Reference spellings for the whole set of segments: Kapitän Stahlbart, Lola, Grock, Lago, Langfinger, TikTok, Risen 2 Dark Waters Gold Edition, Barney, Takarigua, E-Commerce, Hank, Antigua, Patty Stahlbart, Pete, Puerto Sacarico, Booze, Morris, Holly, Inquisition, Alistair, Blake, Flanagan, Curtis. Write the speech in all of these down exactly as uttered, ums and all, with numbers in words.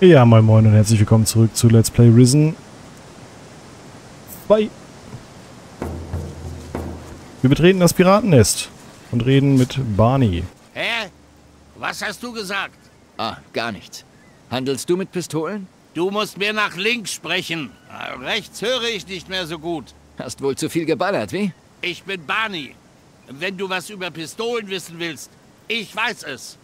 Ja, moin moin und herzlich willkommen zurück zu Let's Play Risen zwei. Wir betreten das Piratennest und reden mit Barney. Hä? Was hast du gesagt? Ah, gar nichts. Handelst du mit Pistolen? Du musst mir nach links sprechen. Rechts höre ich nicht mehr so gut. Hast wohl zu viel geballert, wie? Ich bin Barney. Wenn du was über Pistolen wissen willst, ich weiß es.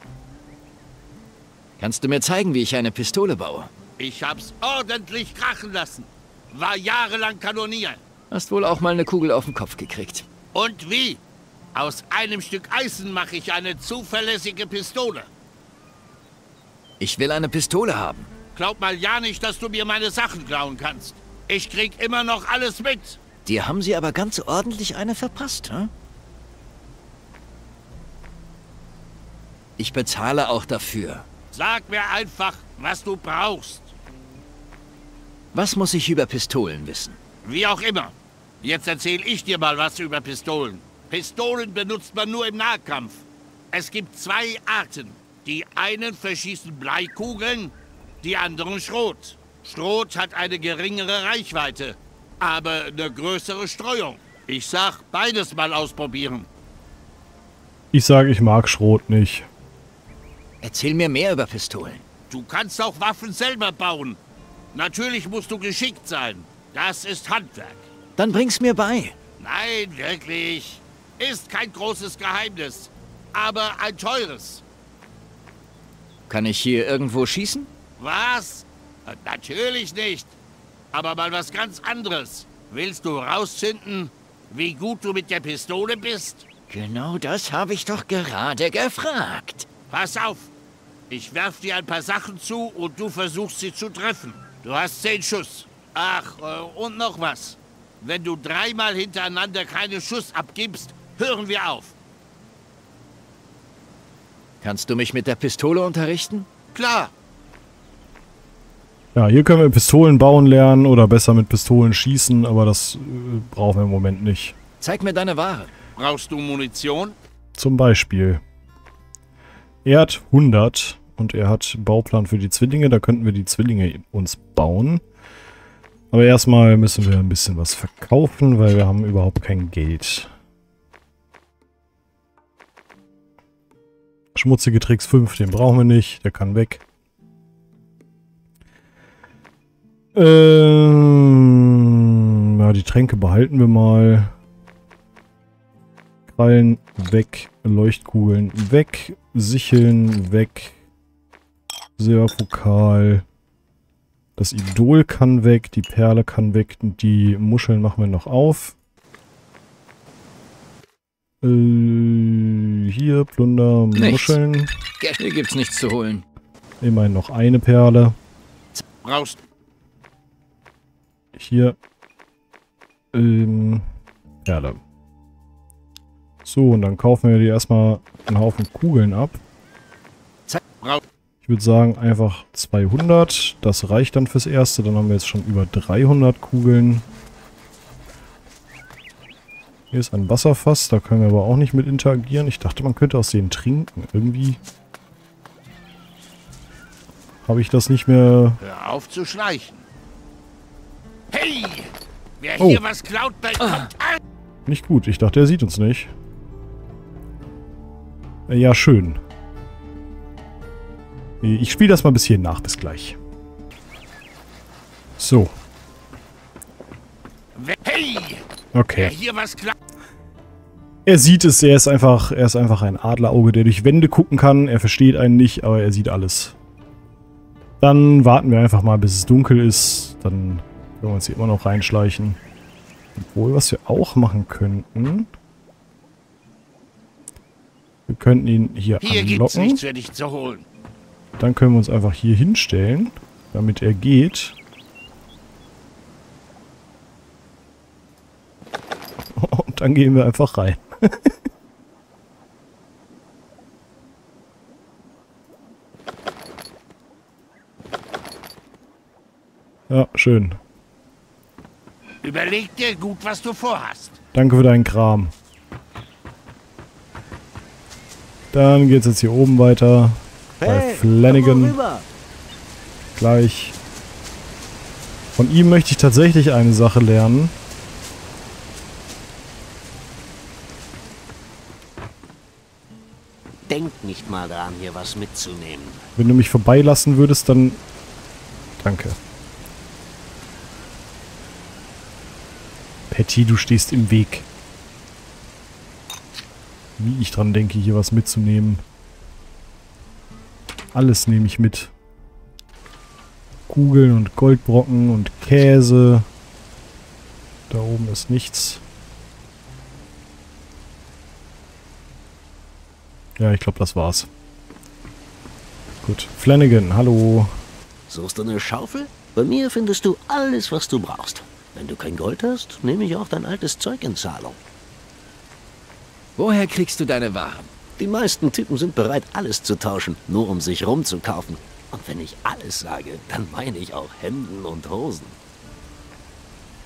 Kannst du mir zeigen, wie ich eine Pistole baue? Ich hab's ordentlich krachen lassen. War jahrelang Kanonier. Hast wohl auch mal eine Kugel auf den Kopf gekriegt. Und wie? Aus einem Stück Eisen mache ich eine zuverlässige Pistole. Ich will eine Pistole haben. Glaub mal ja nicht, dass du mir meine Sachen klauen kannst. Ich krieg immer noch alles mit. Dir haben sie aber ganz ordentlich eine verpasst, hm? Ich bezahle auch dafür. Sag mir einfach, was du brauchst. Was muss ich über Pistolen wissen? Wie auch immer. Jetzt erzähle ich dir mal was über Pistolen. Pistolen benutzt man nur im Nahkampf. Es gibt zwei Arten. Die einen verschießen Bleikugeln, die anderen Schrot. Schrot hat eine geringere Reichweite, aber eine größere Streuung. Ich sag, beides mal ausprobieren. Ich sage, ich mag Schrot nicht. Erzähl mir mehr über Pistolen. Du kannst auch Waffen selber bauen. Natürlich musst du geschickt sein. Das ist Handwerk. Dann bring's mir bei. Nein, wirklich. Ist kein großes Geheimnis, aber ein teures. Kann ich hier irgendwo schießen? Was? Natürlich nicht. Aber mal was ganz anderes. Willst du rausfinden, wie gut du mit der Pistole bist? Genau das habe ich doch gerade gefragt. Pass auf, ich werf dir ein paar Sachen zu und du versuchst sie zu treffen. Du hast zehn Schuss. Ach, und noch was. Wenn du dreimal hintereinander keinen Schuss abgibst, hören wir auf. Kannst du mich mit der Pistole unterrichten? Klar. Ja, hier können wir Pistolen bauen lernen oder besser mit Pistolen schießen, aber das äh, brauchen wir im Moment nicht. Zeig mir deine Ware. Brauchst du Munition? Zum Beispiel. Er hat hundert und er hat Bauplan für die Zwillinge. Da könnten wir die Zwillinge uns bauen. Aber erstmal müssen wir ein bisschen was verkaufen, weil wir haben überhaupt kein Geld. Schmutzige Tricks fünf, den brauchen wir nicht. Der kann weg. Ähm, ja, die Tränke behalten wir mal. Krallen weg, Leuchtkugeln weg, Sicheln weg, Silberpokal, das Idol kann weg, die Perle kann weg, die Muscheln machen wir noch auf. Äh, hier, Plunder, Muscheln. Nichts. Hier gibt's nichts zu holen. Immerhin noch eine Perle. Raus. Hier. Ähm, Perle. So, und dann kaufen wir dir erstmal einen Haufen Kugeln ab. Ich würde sagen, einfach zweihundert. Das reicht dann fürs Erste. Dann haben wir jetzt schon über dreihundert Kugeln. Hier ist ein Wasserfass. Da können wir aber auch nicht mit interagieren. Ich dachte, man könnte aus denen trinken. Irgendwie habe ich das nicht mehr... Hör auf zu schleichen. Hey! Wer oh. hier was klaut, dann kommt an! Nicht gut. Ich dachte, er sieht uns nicht. Ja, schön. Ich spiele das mal bis hierhin nach. Bis gleich. So. Okay. Er sieht es. Er ist einfach, er ist einfach ein Adlerauge, der durch Wände gucken kann. Er versteht einen nicht, aber er sieht alles. Dann warten wir einfach mal, bis es dunkel ist. Dann können wir uns hier immer noch reinschleichen. Obwohl, was wir auch machen könnten... Wir könnten ihn hier, hier anlocken. Nichts für dich zu holen. Dann können wir uns einfach hier hinstellen, damit er geht. Und dann gehen wir einfach rein. Ja, schön. Überleg dir gut, was du vorhast. Danke für deinen Kram. Dann geht's jetzt hier oben weiter. Hey, bei Flanagan. gleich. Von ihm möchte ich tatsächlich eine Sache lernen. Denk nicht mal daran, hier was mitzunehmen. Wenn du mich vorbeilassen würdest, dann... Danke. Patty, du stehst im Weg. Wie ich dran denke, hier was mitzunehmen. Alles nehme ich mit. Kugeln und Goldbrocken und Käse. Da oben ist nichts. Ja, ich glaube, das war's. Gut. Flanagan, hallo. Suchst du eine Schaufel? Bei mir findest du alles, was du brauchst. Wenn du kein Gold hast, nehme ich auch dein altes Zeug in Zahlung. Woher kriegst du deine Waren? Die meisten Typen sind bereit, alles zu tauschen, nur um sich rumzukaufen. Und wenn ich alles sage, dann meine ich auch Hemden und Hosen.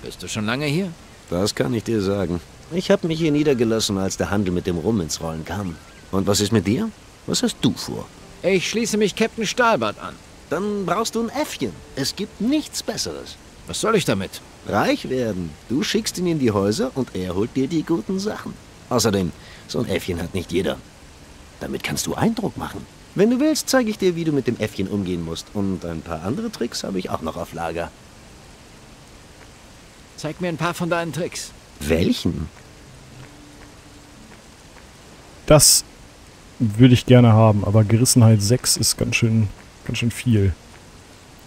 Bist du schon lange hier? Das kann ich dir sagen. Ich habe mich hier niedergelassen, als der Handel mit dem Rum ins Rollen kam. Und was ist mit dir? Was hast du vor? Ich schließe mich Kapitän Stahlbart an. Dann brauchst du ein Äffchen. Es gibt nichts Besseres. Was soll ich damit? Reich werden. Du schickst ihn in die Häuser und er holt dir die guten Sachen. Außerdem, so ein Äffchen hat nicht jeder. Damit kannst du Eindruck machen. Wenn du willst, zeige ich dir, wie du mit dem Äffchen umgehen musst. Und ein paar andere Tricks habe ich auch noch auf Lager. Zeig mir ein paar von deinen Tricks. Welchen? Das... würde ich gerne haben, aber Gerissenheit sechs ist ganz schön, ganz schön viel.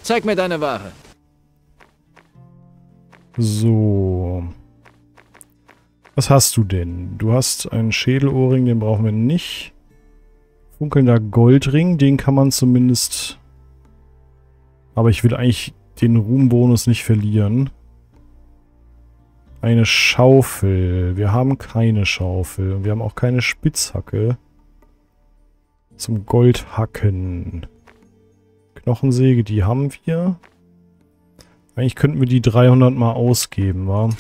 Zeig mir deine Ware. So. Was hast du denn? Du hast einen Schädelohrring, den brauchen wir nicht. Funkelnder Goldring, den kann man zumindest... Aber ich will eigentlich den Ruhmbonus nicht verlieren. Eine Schaufel. Wir haben keine Schaufel. Und wir haben auch keine Spitzhacke. Zum Goldhacken. Knochensäge, die haben wir. Eigentlich könnten wir die dreihundert mal ausgeben, wa?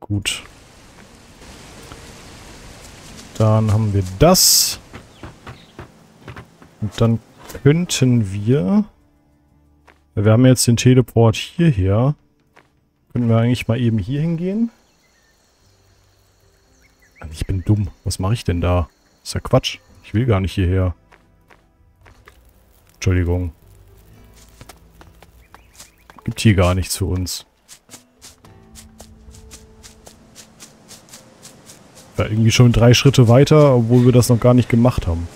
Gut. Dann haben wir das. Und dann könnten wir... Wir haben jetzt den Teleport hierher. Können wir eigentlich mal eben hier hingehen? Ich bin dumm. Was mache ich denn da? Ist ja Quatsch. Ich will gar nicht hierher. Entschuldigung. Gibt hier gar nichts für uns. War irgendwie schon drei Schritte weiter, obwohl wir das noch gar nicht gemacht haben.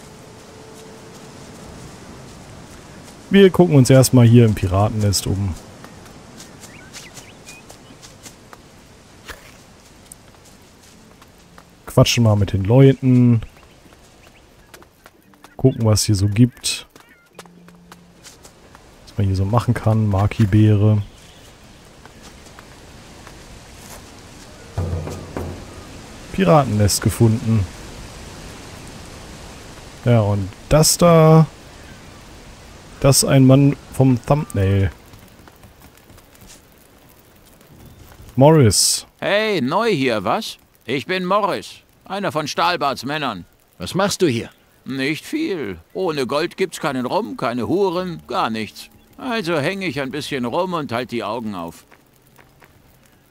Wir gucken uns erstmal hier im Piratennest um. Quatschen mal mit den Leuten. Gucken, was hier so gibt. Was man hier so machen kann. Maki-Beere. Piratennest gefunden. Ja, und das da... Das ist ein Mann vom Thumbnail. Morris. Hey, neu hier, was? Ich bin Morris. Einer von Stahlbarts Männern. Was machst du hier? Nicht viel. Ohne Gold gibt's keinen Rum, keine Huren, gar nichts. Also hänge ich ein bisschen rum und halte die Augen auf.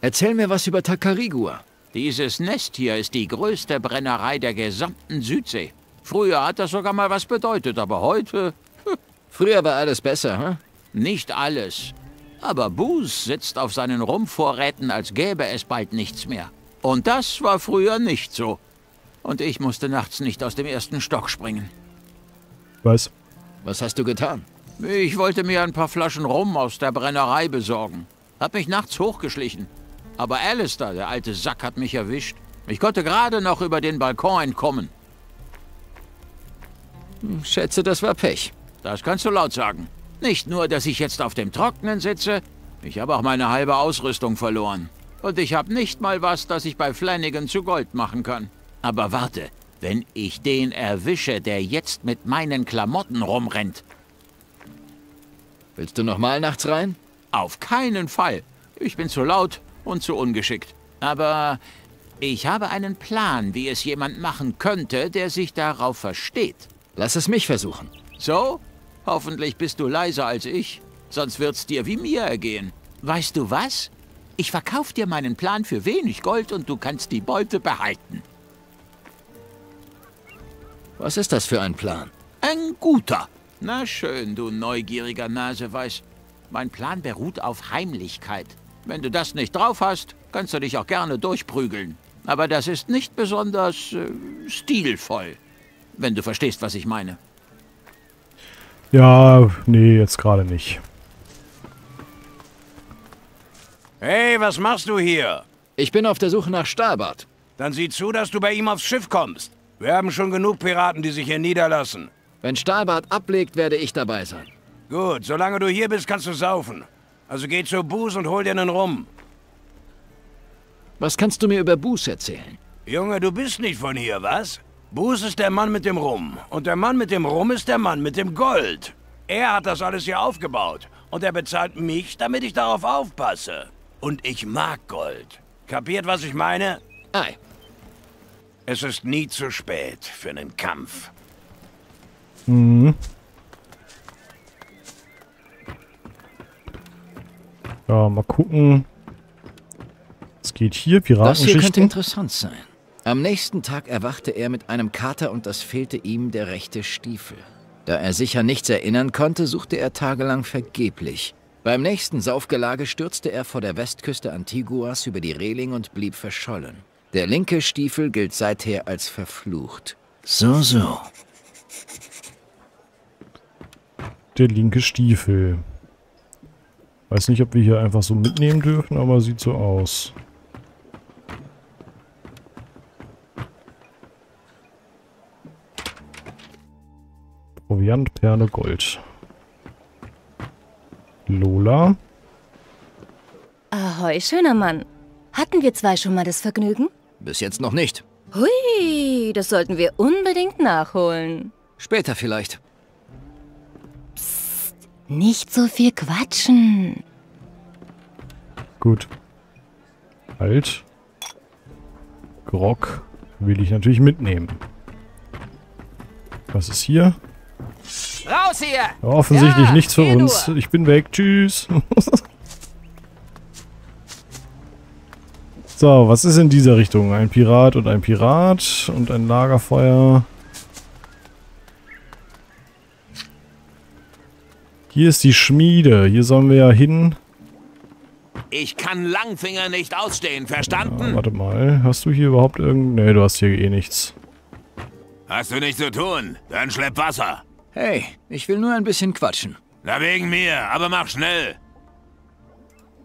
Erzähl mir was über Takarigua. Dieses Nest hier ist die größte Brennerei der gesamten Südsee. Früher hat das sogar mal was bedeutet, aber heute... Früher war alles besser, hm? Nicht alles. Aber Booze sitzt auf seinen Rumvorräten, als gäbe es bald nichts mehr. Und das war früher nicht so. Und ich musste nachts nicht aus dem ersten Stock springen. Was? Was hast du getan? Ich wollte mir ein paar Flaschen Rum aus der Brennerei besorgen. Hab mich nachts hochgeschlichen. Aber Alistair, der alte Sack, hat mich erwischt. Ich konnte gerade noch über den Balkon entkommen. Schätze, das war Pech. Das kannst du laut sagen. Nicht nur, dass ich jetzt auf dem Trockenen sitze, ich habe auch meine halbe Ausrüstung verloren. Und ich habe nicht mal was, das ich bei Flanagan zu Gold machen kann. Aber warte, wenn ich den erwische, der jetzt mit meinen Klamotten rumrennt. Willst du nochmal nachts rein? Auf keinen Fall. Ich bin zu laut und zu ungeschickt. Aber Ich habe einen Plan, wie es jemand machen könnte, der sich darauf versteht. Lass es mich versuchen. So? Hoffentlich bist du leiser als ich. Sonst wird's dir wie mir ergehen. Weißt du was? Ich verkaufe dir meinen Plan für wenig Gold und du kannst die Beute behalten. Was ist das für ein Plan? Ein guter. Na schön, du neugieriger Naseweiß. Mein Plan beruht auf Heimlichkeit. Wenn du das nicht drauf hast, kannst du dich auch gerne durchprügeln. Aber das ist nicht besonders äh, stilvoll. Wenn du verstehst, was ich meine. Ja, nee, jetzt gerade nicht. Hey, was machst du hier? Ich bin auf der Suche nach Stahlbart. Dann sieh zu, dass du bei ihm aufs Schiff kommst. Wir haben schon genug Piraten, die sich hier niederlassen. Wenn Stahlbart ablegt, werde ich dabei sein. Gut, solange du hier bist, kannst du saufen. Also geh zur Booze und hol dir einen Rum. Was kannst du mir über Booze erzählen? Junge, du bist nicht von hier, was? Booze ist der Mann mit dem Rum. Und der Mann mit dem Rum ist der Mann mit dem Gold. Er hat das alles hier aufgebaut. Und er bezahlt mich, damit ich darauf aufpasse. Und ich mag Gold. Kapiert, was ich meine? Ei. Es ist nie zu spät für einen Kampf. Mhm. Ja, mal gucken. Es geht hier, Piratengeschichte. Das hier könnte interessant sein. Am nächsten Tag erwachte er mit einem Kater und das fehlte ihm der rechte Stiefel. Da er sich an nichts erinnern konnte, suchte er tagelang vergeblich. Beim nächsten Saufgelage stürzte er vor der Westküste Antiguas über die Reling und blieb verschollen. Der linke Stiefel gilt seither als verflucht. So, so. Der linke Stiefel. Weiß nicht, ob wir hier einfach so mitnehmen dürfen, aber sieht so aus. Proviant, Perle, Gold. Lola. Ahoi, schöner Mann. Hatten wir zwei schon mal das Vergnügen? Bis jetzt noch nicht. Hui, das sollten wir unbedingt nachholen. Später vielleicht. Psst, nicht so viel quatschen. Gut. Halt. Grock will ich natürlich mitnehmen. Was ist hier? Raus hier! Offensichtlich ja, nichts für uns. Nur. Ich bin weg. Tschüss. So, was ist in dieser Richtung? Ein Pirat und ein Pirat und ein Lagerfeuer. Hier ist die Schmiede. Hier sollen wir ja hin. Ich kann Langfinger nicht ausstehen, verstanden? Ja, warte mal. Hast du hier überhaupt irgend... Nee, du hast hier eh nichts. Hast du nichts zu tun? Dann schlepp Wasser. Hey, ich will nur ein bisschen quatschen. Na wegen mir, aber mach schnell.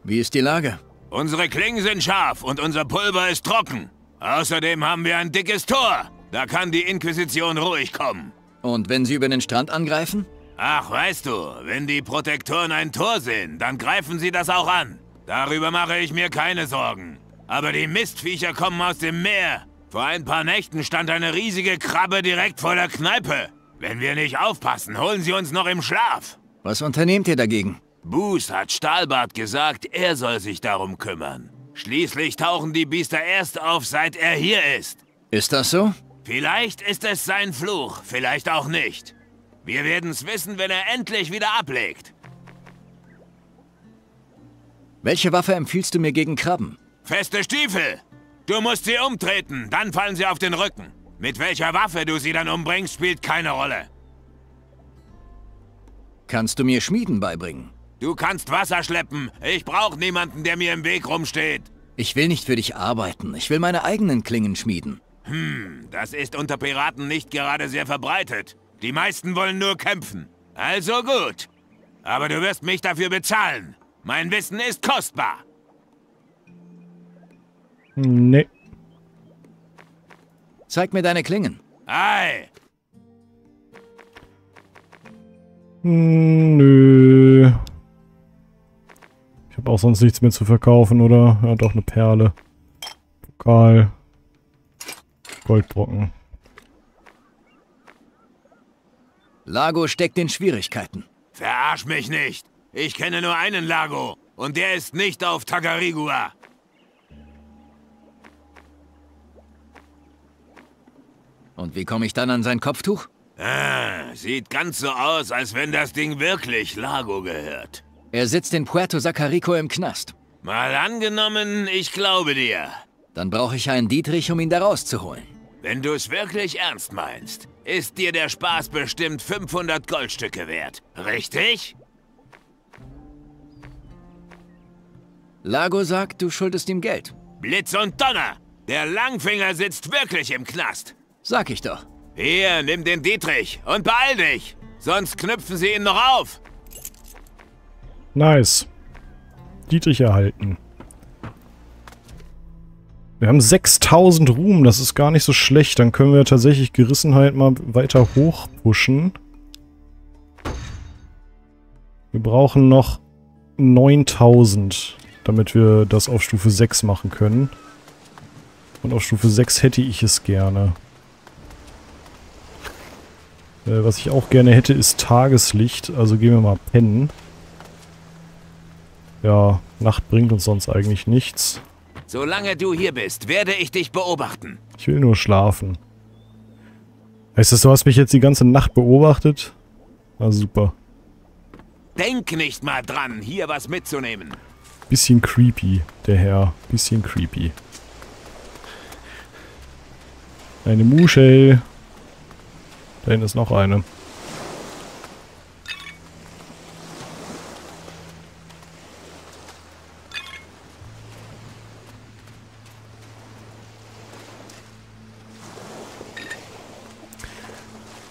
Wie ist die Lage? Unsere Klingen sind scharf und unser Pulver ist trocken. Außerdem haben wir ein dickes Tor. Da kann die Inquisition ruhig kommen. Und wenn sie über den Strand angreifen? Ach, weißt du, wenn die Protektoren ein Tor sehen, dann greifen sie das auch an. Darüber mache ich mir keine Sorgen. Aber die Mistviecher kommen aus dem Meer. Vor ein paar Nächten stand eine riesige Krabbe direkt vor der Kneipe. Wenn wir nicht aufpassen, holen sie uns noch im Schlaf. Was unternehmt ihr dagegen? Booze hat Stahlbart gesagt, er soll sich darum kümmern. Schließlich tauchen die Biester erst auf, seit er hier ist. Ist das so? Vielleicht ist es sein Fluch, vielleicht auch nicht. Wir werden's wissen, wenn er endlich wieder ablegt. Welche Waffe empfiehlst du mir gegen Krabben? Feste Stiefel! Du musst sie umtreten, dann fallen sie auf den Rücken. Mit welcher Waffe du sie dann umbringst, spielt keine Rolle. Kannst du mir Schmieden beibringen? Du kannst Wasser schleppen. Ich brauche niemanden, der mir im Weg rumsteht. Ich will nicht für dich arbeiten. Ich will meine eigenen Klingen schmieden. Hm, das ist unter Piraten nicht gerade sehr verbreitet. Die meisten wollen nur kämpfen. Also gut. Aber du wirst mich dafür bezahlen. Mein Wissen ist kostbar. Nee. Zeig mir deine Klingen. Ei! Nö. Ich habe auch sonst nichts mehr zu verkaufen, oder? Ja, doch, eine Perle. Pokal. Goldbrocken. Lago steckt in Schwierigkeiten. Verarsch mich nicht. Ich kenne nur einen Lago. Und der ist nicht auf Takarigua. Und wie komme ich dann an sein Kopftuch? Ah, sieht ganz so aus, als wenn das Ding wirklich Lago gehört. Er sitzt in Puerto Sacarico im Knast. Mal angenommen, ich glaube dir. Dann brauche ich einen Dietrich, um ihn da rauszuholen. Wenn du es wirklich ernst meinst, ist dir der Spaß bestimmt fünfhundert Goldstücke wert, richtig? Lago sagt, du schuldest ihm Geld. Blitz und Donner! Der Langfinger sitzt wirklich im Knast. Sag ich doch. Hier, nimm den Dietrich und beeil dich, sonst knüpfen sie ihn noch auf. Nice. Dietrich erhalten. Wir haben sechstausend Ruhm, das ist gar nicht so schlecht. Dann können wir tatsächlich Gerissenheit mal weiter hochpushen. Wir brauchen noch neuntausend, damit wir das auf Stufe sechs machen können. Und auf Stufe sechs hätte ich es gerne. Äh, was ich auch gerne hätte, ist Tageslicht. Also gehen wir mal pennen. Ja, Nacht bringt uns sonst eigentlich nichts. Solange du hier bist, werde ich dich beobachten. Ich will nur schlafen. Heißt das, du hast mich jetzt die ganze Nacht beobachtet? Na super. Denk nicht mal dran, hier was mitzunehmen. Bisschen creepy, der Herr. Bisschen creepy. Eine Muschel. Da hinten ist noch eine.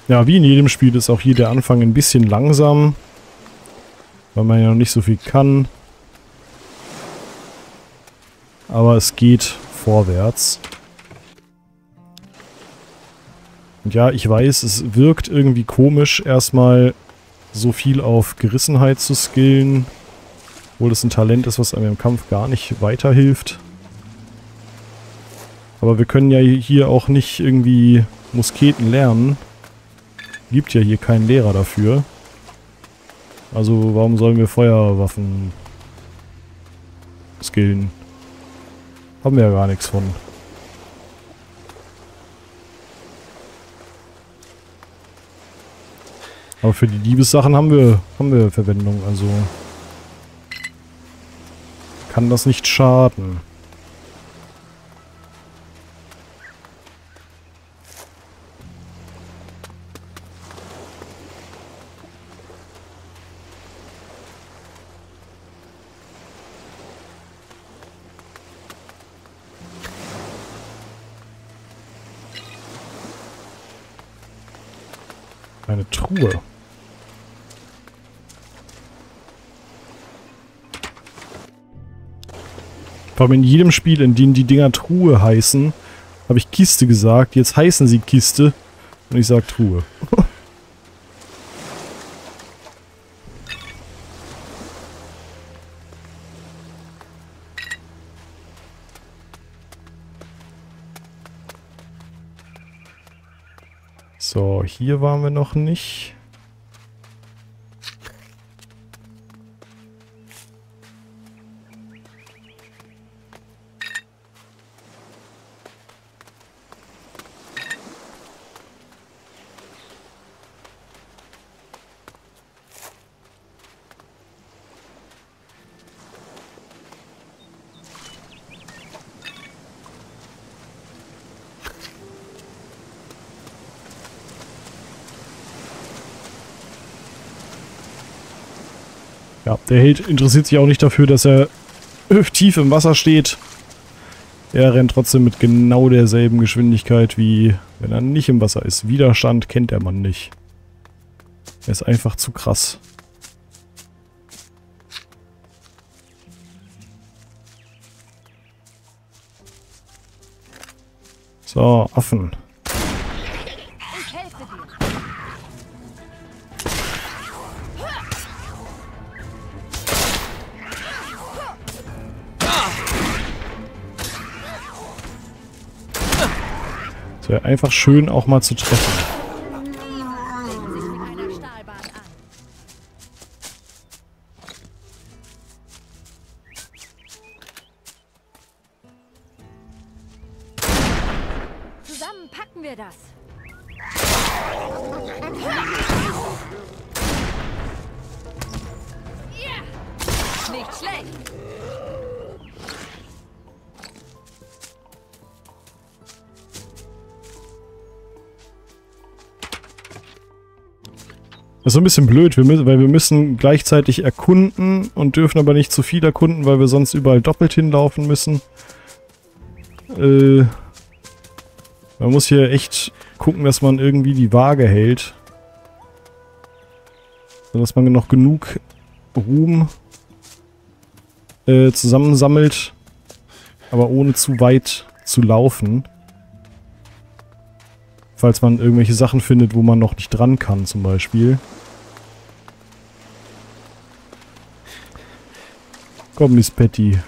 Ja, wie in jedem Spiel ist auch hier der Anfang ein bisschen langsam, weil man ja noch nicht so viel kann. Aber es geht vorwärts. Und ja, ich weiß, es wirkt irgendwie komisch, erstmal so viel auf Gerissenheit zu skillen, obwohl das ein Talent ist, was einem im Kampf gar nicht weiterhilft. Aber wir können ja hier auch nicht irgendwie Musketen lernen. Gibt ja hier keinen Lehrer dafür. Also warum sollen wir Feuerwaffen skillen? Haben wir ja gar nichts von. Aber für die Diebessachen haben wir, haben wir Verwendung, also kann das nicht schaden. Eine Truhe. Vor allem in jedem Spiel, in dem die Dinger Truhe heißen, habe ich Kiste gesagt. Jetzt heißen sie Kiste und ich sage Truhe. So, hier waren wir noch nicht. Ja, der Held interessiert sich auch nicht dafür, dass er tief im Wasser steht. Er rennt trotzdem mit genau derselben Geschwindigkeit, wie wenn er nicht im Wasser ist. Widerstand kennt der Mann nicht. Er ist einfach zu krass. So, Affen. Einfach schön auch mal zu treffen. Zusammen packen wir das. Nicht schlecht. Das ist so ein bisschen blöd, wir müssen, weil wir müssen gleichzeitig erkunden und dürfen aber nicht zu viel erkunden, weil wir sonst überall doppelt hinlaufen müssen. Äh, man muss hier echt gucken, dass man irgendwie die Waage hält. Sodass man noch genug Ruhm äh, zusammensammelt, aber ohne zu weit zu laufen. Falls man irgendwelche Sachen findet, wo man noch nicht dran kann, zum Beispiel. Komm, Miss Patty.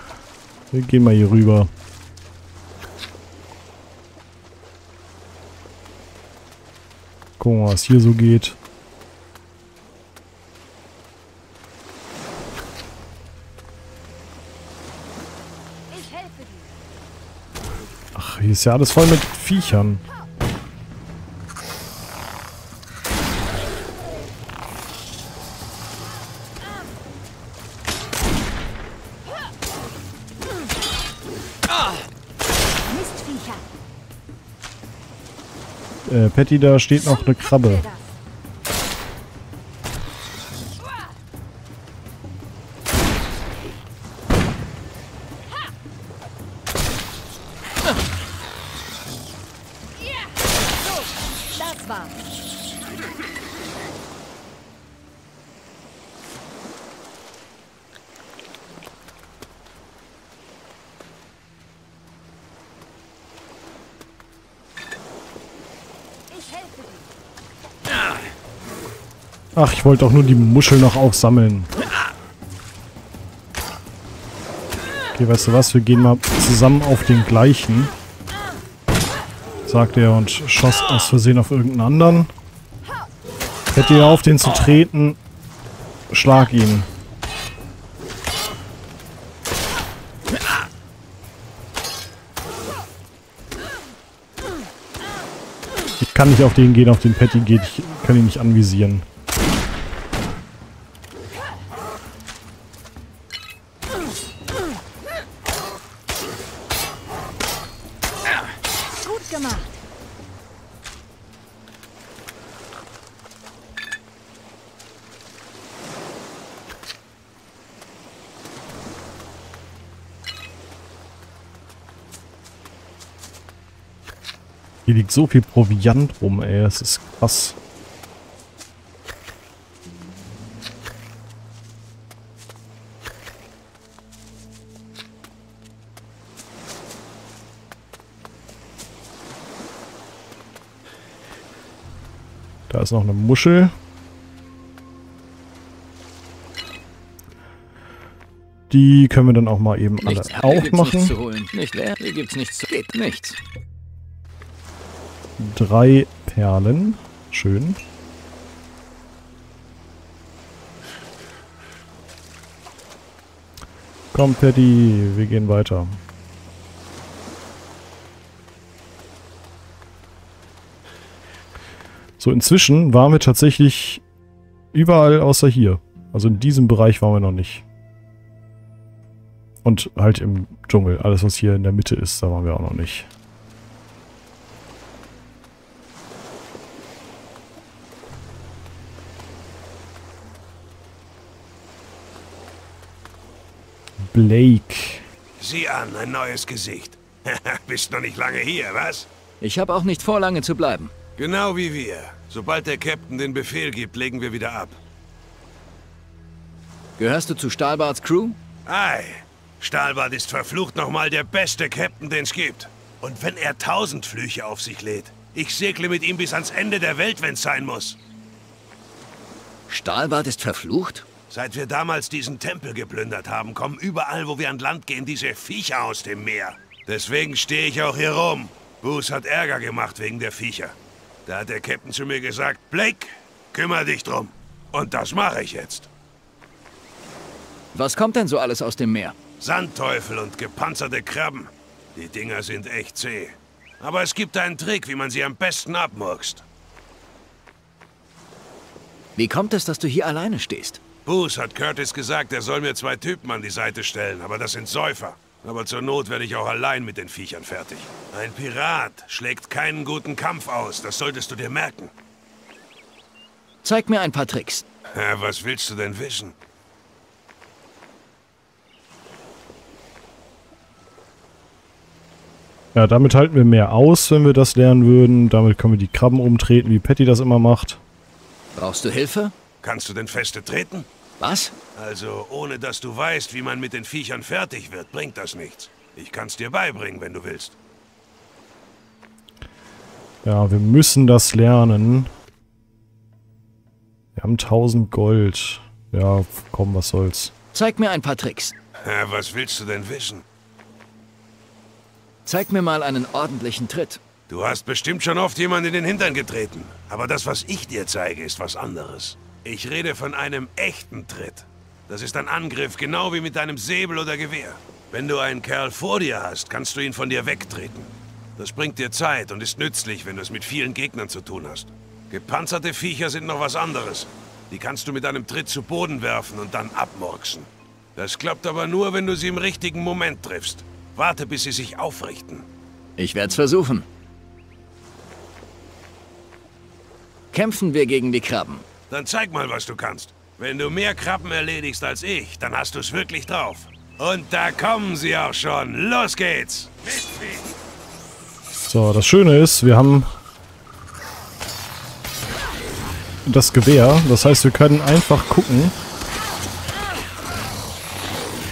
Wir gehen mal hier rüber. Gucken wir mal, was hier so geht. Ach, hier ist ja alles voll mit Viechern. Äh, Patty, da steht noch eine Krabbe. Ach, ich wollte auch nur die Muschel noch aufsammeln. Okay, weißt du was? Wir gehen mal zusammen auf den gleichen. Sagt er und schoss aus Versehen auf irgendeinen anderen. Hätte er auf, den zu treten, schlag ihn. Ich kann nicht auf den gehen, auf den Patty geht. Ich kann ihn nicht anvisieren. Hier liegt so viel Proviant rum, ey. Das ist krass. Da ist noch eine Muschel. Die können wir dann auch mal eben alle aufmachen. Nichts zu holen. Nicht leer. Hier gibt's nichts zu holen. Nichts. Drei Perlen. Schön. Komm, Patty, wir gehen weiter. So, inzwischen waren wir tatsächlich überall außer hier. Also in diesem Bereich waren wir noch nicht. Und halt im Dschungel. Alles, was hier in der Mitte ist, da waren wir auch noch nicht. Blake. Sieh an, ein neues Gesicht. Bist noch nicht lange hier, was? Ich habe auch nicht vor, lange zu bleiben. Genau wie wir. Sobald der Captain den Befehl gibt, legen wir wieder ab. Gehörst du zu Stahlbarts Crew? Ei. Stahlbart ist verflucht nochmal der beste Captain, den es gibt. Und wenn er tausend Flüche auf sich lädt, ich segle mit ihm bis ans Ende der Welt, wenn's sein muss. Stahlbart ist verflucht? Seit wir damals diesen Tempel geplündert haben, kommen überall, wo wir an Land gehen, diese Viecher aus dem Meer. Deswegen stehe ich auch hier rum. Booze hat Ärger gemacht wegen der Viecher. Da hat der Captain zu mir gesagt, Blake, kümmere dich drum. Und das mache ich jetzt. Was kommt denn so alles aus dem Meer? Sandteufel und gepanzerte Krabben. Die Dinger sind echt zäh. Aber es gibt einen Trick, wie man sie am besten abmurkst. Wie kommt es, dass du hier alleine stehst? Booze hat Curtis gesagt, er soll mir zwei Typen an die Seite stellen, aber das sind Säufer. Aber zur Not werde ich auch allein mit den Viechern fertig. Ein Pirat schlägt keinen guten Kampf aus, das solltest du dir merken. Zeig mir ein paar Tricks. Ja, was willst du denn wissen? Ja, damit halten wir mehr aus, wenn wir das lernen würden. Damit können wir die Krabben umtreten, wie Patty das immer macht. Brauchst du Hilfe? Kannst du denn feste treten? Was? Also, ohne dass du weißt, wie man mit den Viechern fertig wird, bringt das nichts. Ich kann's dir beibringen, wenn du willst. Ja, wir müssen das lernen. Wir haben tausend Gold. Ja, komm, was soll's. Zeig mir ein paar Tricks. Ja, was willst du denn wissen? Zeig mir mal einen ordentlichen Tritt. Du hast bestimmt schon oft jemanden in den Hintern getreten. Aber das, was ich dir zeige, ist was anderes. Ich rede von einem echten Tritt. Das ist ein Angriff, genau wie mit deinem Säbel oder Gewehr. Wenn du einen Kerl vor dir hast, kannst du ihn von dir wegtreten. Das bringt dir Zeit und ist nützlich, wenn du es mit vielen Gegnern zu tun hast. Gepanzerte Viecher sind noch was anderes. Die kannst du mit einem Tritt zu Boden werfen und dann abmurksen. Das klappt aber nur, wenn du sie im richtigen Moment triffst. Warte, bis sie sich aufrichten. Ich werd's versuchen. Kämpfen wir gegen die Krabben. Dann zeig mal, was du kannst. Wenn du mehr Krabben erledigst als ich, dann hast du es wirklich drauf. Und da kommen sie auch schon. Los geht's! So, das Schöne ist, wir haben das Gewehr. Das heißt, wir können einfach gucken,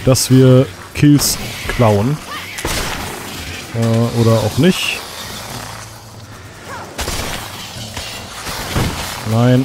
dass wir Kills klauen. Äh, oder auch nicht. Nein.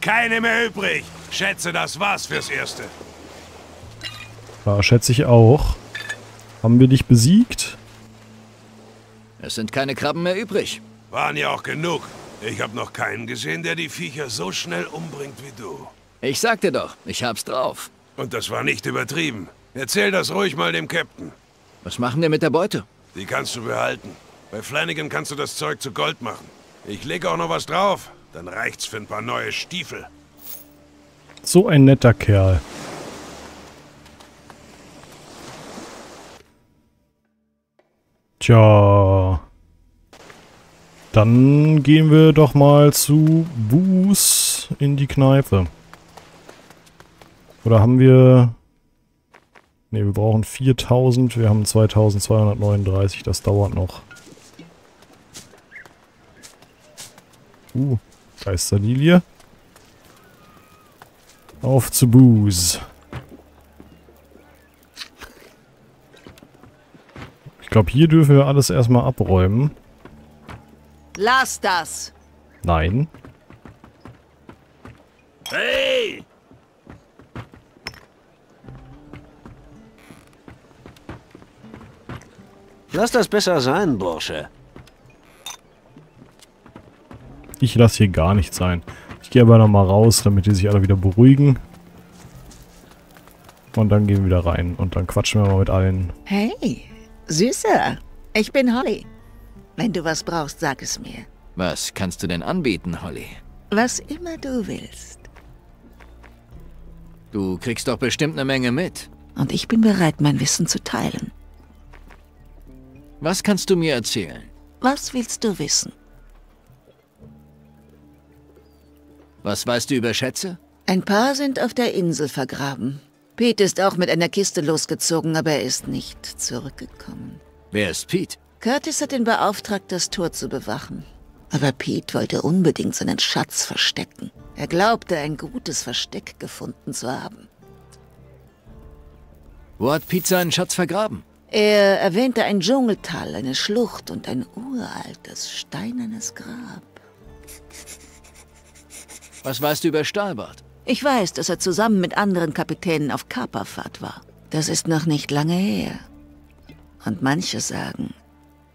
Keine mehr übrig. Schätze, das war's fürs Erste. Ja, schätze ich auch. Haben wir dich besiegt? Es sind keine Krabben mehr übrig. Waren ja auch genug. Ich habe noch keinen gesehen, der die Viecher so schnell umbringt wie du. Ich sagte doch, ich hab's drauf. Und das war nicht übertrieben. Erzähl das ruhig mal dem Captain. Was machen wir mit der Beute? Die kannst du behalten. Bei Flanagan kannst du das Zeug zu Gold machen. Ich lege auch noch was drauf. Dann reicht's für ein paar neue Stiefel. So ein netter Kerl. Tja. Dann gehen wir doch mal zu Booze in die Kneipe. Oder haben wir... Ne, wir brauchen viertausend. Wir haben zweitausendzweihundertneununddreißig. Das dauert noch. Uh. Geisterlilie. Auf zu Booze. Ich glaube, hier dürfen wir alles erstmal abräumen. Lass das! Nein. Hey! Lass das besser sein, Bursche. Ich lasse hier gar nichts sein. Ich gehe aber nochmal raus, damit die sich alle wieder beruhigen. Und dann gehen wir wieder rein. Und dann quatschen wir mal mit allen. Hey, Süßer. Ich bin Holly. Wenn du was brauchst, sag es mir. Was kannst du denn anbieten, Holly? Was immer du willst. Du kriegst doch bestimmt eine Menge mit. Und ich bin bereit, mein Wissen zu teilen. Was kannst du mir erzählen? Was willst du wissen? Was weißt du über Schätze? Ein paar sind auf der Insel vergraben. Pete ist auch mit einer Kiste losgezogen, aber er ist nicht zurückgekommen. Wer ist Pete? Curtis hat ihn beauftragt, das Tor zu bewachen. Aber Pete wollte unbedingt seinen Schatz verstecken. Er glaubte, ein gutes Versteck gefunden zu haben. Wo hat Pete seinen Schatz vergraben? Er erwähnte ein Dschungeltal, eine Schlucht und ein uraltes, steinernes Grab. Was weißt du über Stahlbart? Ich weiß, dass er zusammen mit anderen Kapitänen auf Kaperfahrt war. Das ist noch nicht lange her. Und manche sagen,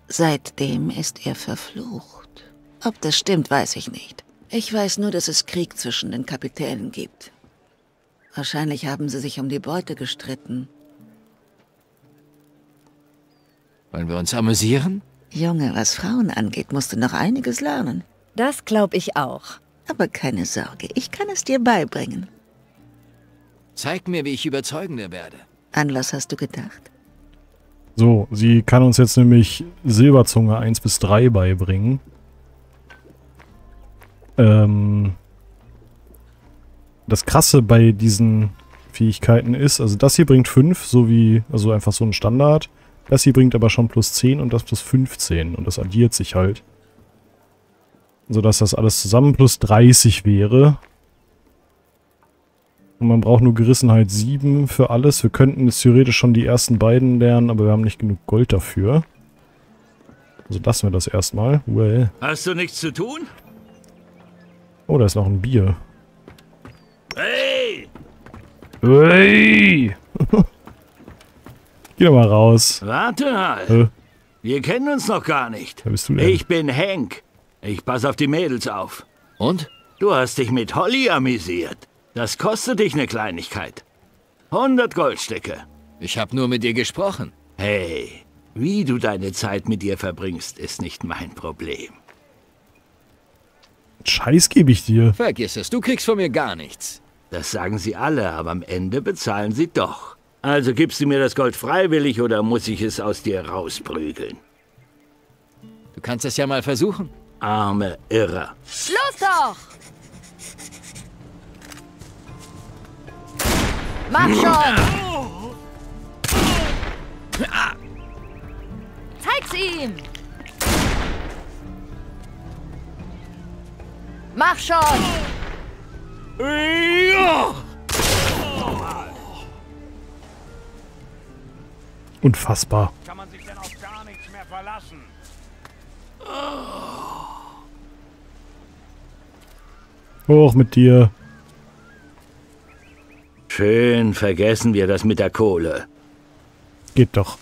seitdem ist er verflucht. Ob das stimmt, weiß ich nicht. Ich weiß nur, dass es Krieg zwischen den Kapitänen gibt. Wahrscheinlich haben sie sich um die Beute gestritten. Wollen wir uns amüsieren? Junge, was Frauen angeht, musst du noch einiges lernen. Das glaube ich auch. Aber keine Sorge, ich kann es dir beibringen. Zeig mir, wie ich überzeugender werde. An was hast du gedacht? So, sie kann uns jetzt nämlich Silberzunge eins bis drei beibringen. Ähm, das Krasse bei diesen Fähigkeiten ist, also das hier bringt fünf, so wie, also einfach so ein Standard. Das hier bringt aber schon plus zehn und das plus fünfzehn und das addiert sich halt. Sodass das alles zusammen plus dreißig wäre. Und man braucht nur Gerissenheit sieben für alles. Wir könnten jetzt theoretisch schon die ersten beiden lernen, aber wir haben nicht genug Gold dafür. Also lassen wir das erstmal. Well. Hast du nichts zu tun? Oh, da ist noch ein Bier. Hey! Hey! Geh doch mal raus. Warte mal. Äh. Wir kennen uns noch gar nicht. Wer bist du denn? Ich bin Hank. Ich passe auf die Mädels auf. Und? Du hast dich mit Holly amüsiert. Das kostet dich eine Kleinigkeit. hundert Goldstücke. Ich habe nur mit dir gesprochen. Hey, wie du deine Zeit mit ihr verbringst, ist nicht mein Problem. Scheiß gebe ich dir. Vergiss es, du kriegst von mir gar nichts. Das sagen sie alle, aber am Ende bezahlen sie doch. Also gibst du mir das Gold freiwillig oder muss ich es aus dir rausprügeln? Du kannst es ja mal versuchen. Arme Irrer. Los doch! Mach schon! Zeig's ihm! Mach schon! Unfassbar. Kann man sich denn auf gar nichts mehr verlassen? Hoch mit dir. Schön, vergessen wir das mit der Kohle. Geht doch.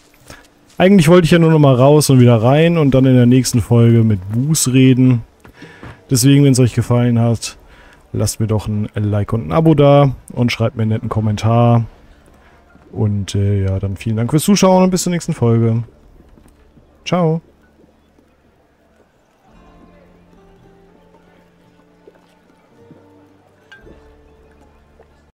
Eigentlich wollte ich ja nur noch mal raus und wieder rein und dann in der nächsten Folge mit Booze reden. Deswegen, wenn es euch gefallen hat, lasst mir doch ein Like und ein Abo da und schreibt mir einen netten Kommentar. Und äh, ja, dann vielen Dank fürs Zuschauen und bis zur nächsten Folge. Ciao.